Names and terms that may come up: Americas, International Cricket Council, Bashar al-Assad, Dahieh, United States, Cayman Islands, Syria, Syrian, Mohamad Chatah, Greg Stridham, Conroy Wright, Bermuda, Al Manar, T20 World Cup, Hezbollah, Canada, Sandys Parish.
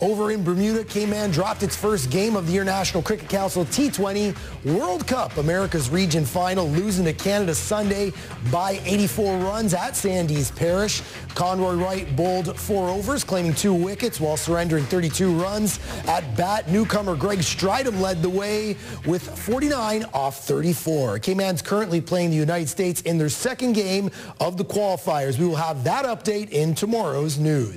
over in Bermuda, Cayman dropped its first game of the International Cricket Council T20 World Cup America's Region Final, losing to Canada Sunday by 84 runs at Sandys Parish. Conroy Wright bowled 4 overs, claiming 2 wickets while surrendering 32 runs. At bat, newcomer Greg Stridham led the way with 49 off 34. Cayman's currently playing the United States in their second game of the qualifiers. We will have that update in tomorrow's news.